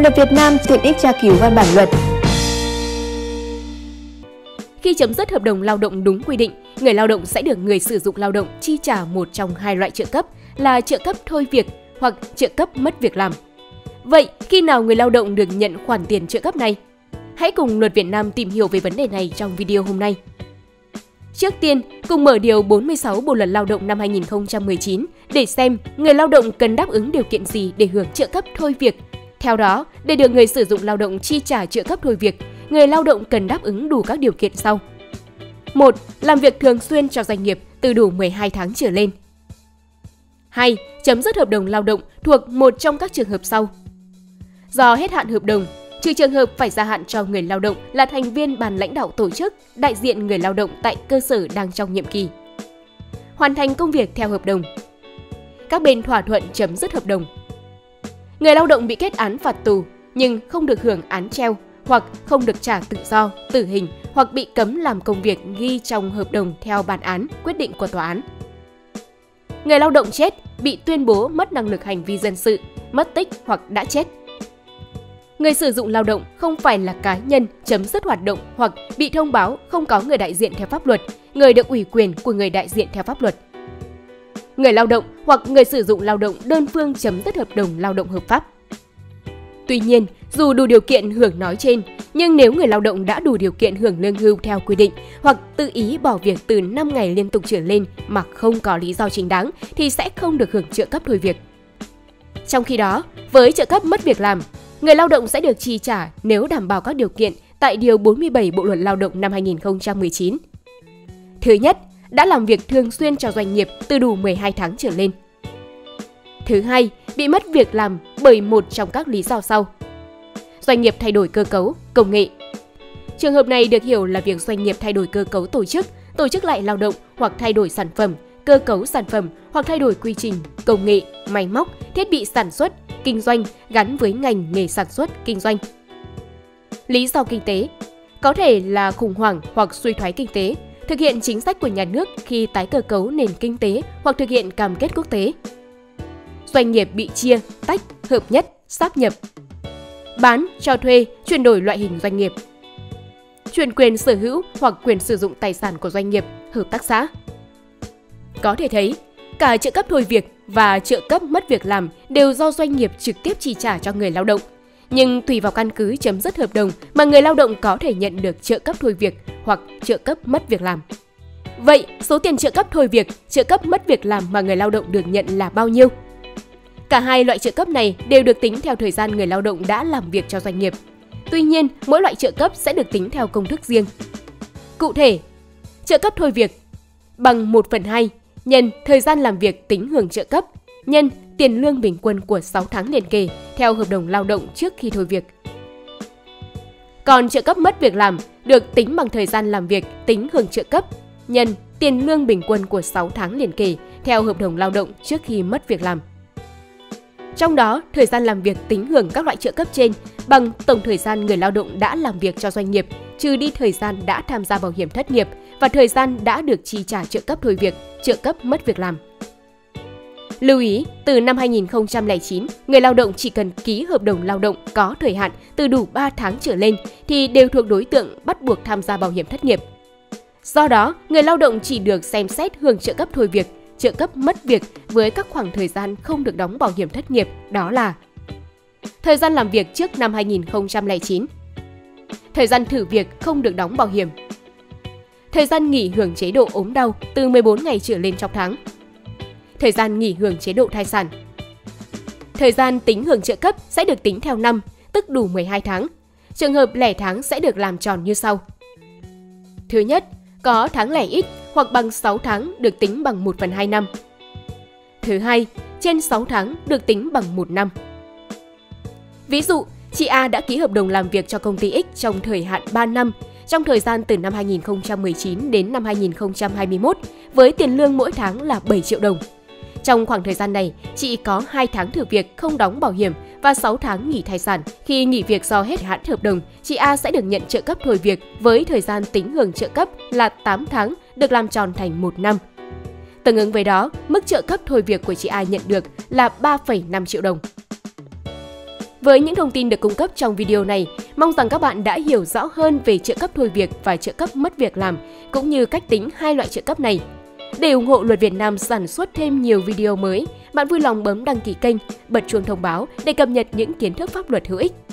Luật Việt Nam tiện ích tra cứu văn bản luật. Khi chấm dứt hợp đồng lao động đúng quy định, người lao động sẽ được người sử dụng lao động chi trả một trong hai loại trợ cấp là trợ cấp thôi việc hoặc trợ cấp mất việc làm. Vậy, khi nào người lao động được nhận khoản tiền trợ cấp này? Hãy cùng Luật Việt Nam tìm hiểu về vấn đề này trong video hôm nay. Trước tiên, cùng mở điều 46 Bộ Luật Lao động năm 2019 để xem người lao động cần đáp ứng điều kiện gì để hưởng trợ cấp thôi việc. Theo đó, để được người sử dụng lao động chi trả trợ cấp thôi việc, người lao động cần đáp ứng đủ các điều kiện sau. 1. Làm việc thường xuyên cho doanh nghiệp từ đủ 12 tháng trở lên. 2. Chấm dứt hợp đồng lao động thuộc một trong các trường hợp sau. Do hết hạn hợp đồng, trừ trường hợp phải gia hạn cho người lao động là thành viên ban lãnh đạo tổ chức, đại diện người lao động tại cơ sở đang trong nhiệm kỳ. Hoàn thành công việc theo hợp đồng. Các bên thỏa thuận chấm dứt hợp đồng. Người lao động bị kết án phạt tù nhưng không được hưởng án treo hoặc không được trả tự do, tử hình hoặc bị cấm làm công việc ghi trong hợp đồng theo bản án, quyết định của tòa án. Người lao động chết, bị tuyên bố mất năng lực hành vi dân sự, mất tích hoặc đã chết. Người sử dụng lao động không phải là cá nhân chấm dứt hoạt động hoặc bị thông báo không có người đại diện theo pháp luật, người được ủy quyền của người đại diện theo pháp luật. Người lao động hoặc người sử dụng lao động đơn phương chấm dứt hợp đồng lao động hợp pháp. Tuy nhiên, dù đủ điều kiện hưởng nói trên, nhưng nếu người lao động đã đủ điều kiện hưởng lương hưu theo quy định hoặc tự ý bỏ việc từ 5 ngày liên tục trở lên mà không có lý do chính đáng thì sẽ không được hưởng trợ cấp thôi việc. Trong khi đó, với trợ cấp mất việc làm, người lao động sẽ được chi trả nếu đảm bảo các điều kiện tại Điều 47 Bộ Luật Lao động năm 2019. Thứ nhất, đã làm việc thường xuyên cho doanh nghiệp từ đủ 12 tháng trở lên. Thứ hai, bị mất việc làm bởi một trong các lý do sau. Doanh nghiệp thay đổi cơ cấu, công nghệ. Trường hợp này được hiểu là việc doanh nghiệp thay đổi cơ cấu tổ chức lại lao động hoặc thay đổi sản phẩm, cơ cấu sản phẩm hoặc thay đổi quy trình, công nghệ, máy móc, thiết bị sản xuất, kinh doanh gắn với ngành nghề sản xuất, kinh doanh. Lý do kinh tế có thể là khủng hoảng hoặc suy thoái kinh tế, thực hiện chính sách của nhà nước khi tái cơ cấu nền kinh tế hoặc thực hiện cam kết quốc tế. Doanh nghiệp bị chia, tách, hợp nhất, sáp nhập. Bán, cho thuê, chuyển đổi loại hình doanh nghiệp. Chuyển quyền sở hữu hoặc quyền sử dụng tài sản của doanh nghiệp, hợp tác xã. Có thể thấy, cả trợ cấp thôi việc và trợ cấp mất việc làm đều do doanh nghiệp trực tiếp chi trả cho người lao động. Nhưng tùy vào căn cứ chấm dứt hợp đồng mà người lao động có thể nhận được trợ cấp thôi việc hoặc trợ cấp mất việc làm. Vậy, số tiền trợ cấp thôi việc, trợ cấp mất việc làm mà người lao động được nhận là bao nhiêu? Cả hai loại trợ cấp này đều được tính theo thời gian người lao động đã làm việc cho doanh nghiệp. Tuy nhiên, mỗi loại trợ cấp sẽ được tính theo công thức riêng. Cụ thể, trợ cấp thôi việc bằng 1/2 nhân thời gian làm việc tính hưởng trợ cấp nhân tiền lương bình quân của 6 tháng liền kề theo hợp đồng lao động trước khi thôi việc. Còn trợ cấp mất việc làm được tính bằng thời gian làm việc tính hưởng trợ cấp nhân tiền lương bình quân của 6 tháng liền kề theo hợp đồng lao động trước khi mất việc làm. Trong đó, thời gian làm việc tính hưởng các loại trợ cấp trên bằng tổng thời gian người lao động đã làm việc cho doanh nghiệp, trừ đi thời gian đã tham gia bảo hiểm thất nghiệp và thời gian đã được chi trả trợ cấp thôi việc, trợ cấp mất việc làm. Lưu ý, từ năm 2009, người lao động chỉ cần ký hợp đồng lao động có thời hạn từ đủ 3 tháng trở lên thì đều thuộc đối tượng bắt buộc tham gia bảo hiểm thất nghiệp. Do đó, người lao động chỉ được xem xét hưởng trợ cấp thôi việc, trợ cấp mất việc với các khoảng thời gian không được đóng bảo hiểm thất nghiệp, đó là thời gian làm việc trước năm 2009, thời gian thử việc không được đóng bảo hiểm, thời gian nghỉ hưởng chế độ ốm đau từ 14 ngày trở lên trong tháng, thời gian nghỉ hưởng chế độ thai sản. Thời gian tính hưởng trợ cấp sẽ được tính theo năm, tức đủ 12 tháng. Trường hợp lẻ tháng sẽ được làm tròn như sau. Thứ nhất, có tháng lẻ ít hoặc bằng 6 tháng được tính bằng 1/2 năm. Thứ hai, trên 6 tháng được tính bằng 1 năm. Ví dụ, chị A đã ký hợp đồng làm việc cho công ty X trong thời hạn 3 năm, trong thời gian từ năm 2019 đến năm 2021 với tiền lương mỗi tháng là 7 triệu đồng. Trong khoảng thời gian này, chị có 2 tháng thử việc không đóng bảo hiểm và 6 tháng nghỉ thai sản. Khi nghỉ việc do hết hạn hợp đồng, chị A sẽ được nhận trợ cấp thôi việc với thời gian tính hưởng trợ cấp là 8 tháng, được làm tròn thành 1 năm. Tương ứng với đó, mức trợ cấp thôi việc của chị A nhận được là 3,5 triệu đồng. Với những thông tin được cung cấp trong video này, mong rằng các bạn đã hiểu rõ hơn về trợ cấp thôi việc và trợ cấp mất việc làm, cũng như cách tính hai loại trợ cấp này. Để ủng hộ Luật Việt Nam sản xuất thêm nhiều video mới, bạn vui lòng bấm đăng ký kênh, bật chuông thông báo để cập nhật những kiến thức pháp luật hữu ích.